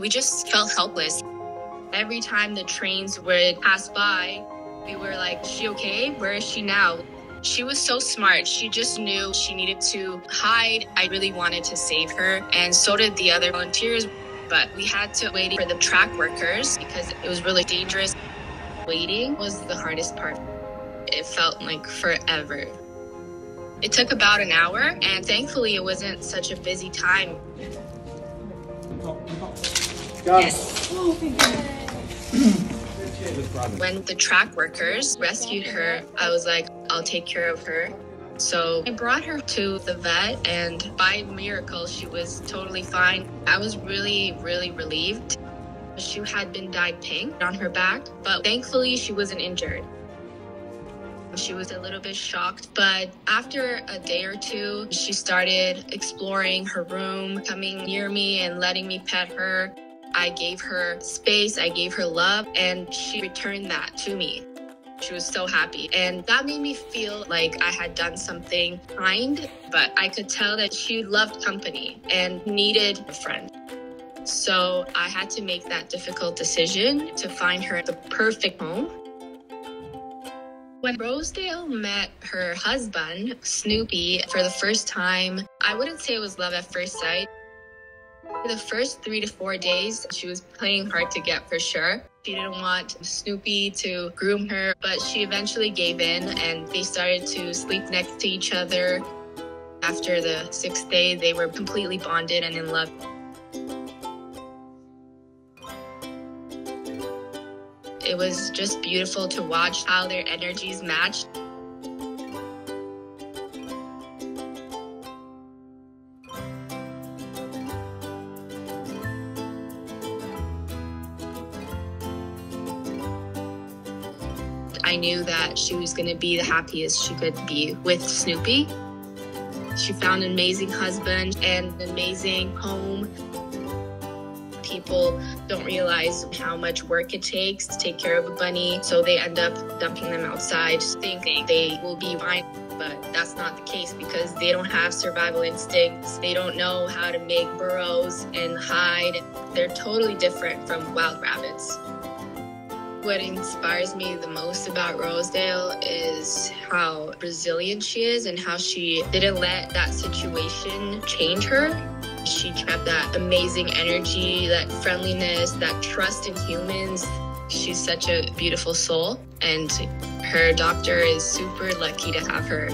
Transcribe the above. We just felt helpless. Every time the trains would pass by, we were like, "Is she okay? Where is she now?" She was so smart. She just knew she needed to hide. I really wanted to save her, and so did the other volunteers. But we had to wait for the track workers because it was really dangerous. Waiting was the hardest part. It felt like forever. It took about an hour, and thankfully it wasn't such a busy time. Yes. Oh, thank you. When the track workers rescued her, I was like, I'll take care of her. So I brought her to the vet, and by miracle, she was totally fine. I was really, really relieved. She had been dyed pink on her back, but thankfully she wasn't injured. She was a little bit shocked, but after a day or two, she started exploring her room, coming near me and letting me pet her. I gave her space, I gave her love, and she returned that to me. She was so happy, and that made me feel like I had done something kind, but I could tell that she loved company and needed a friend. So I had to make that difficult decision to find her the perfect home. When Rosedale met her husband, Snoopy, for the first time, I wouldn't say it was love at first sight. For the first 3 to 4 days, she was playing hard to get for sure. She didn't want Snoopy to groom her, but she eventually gave in and they started to sleep next to each other. After the 6th day, they were completely bonded and in love. It was just beautiful to watch how their energies matched. I knew that she was going to be the happiest she could be with Snoopy. She found an amazing husband and an amazing home. People don't realize how much work it takes to take care of a bunny, so they end up dumping them outside thinking they will be fine. But that's not the case because they don't have survival instincts. They don't know how to make burrows and hide. They're totally different from wild rabbits. What inspires me the most about Rosedale is how resilient she is and how she didn't let that situation change her. She kept that amazing energy, that friendliness, that trust in humans. She's such a beautiful soul, and her doctor is super lucky to have her.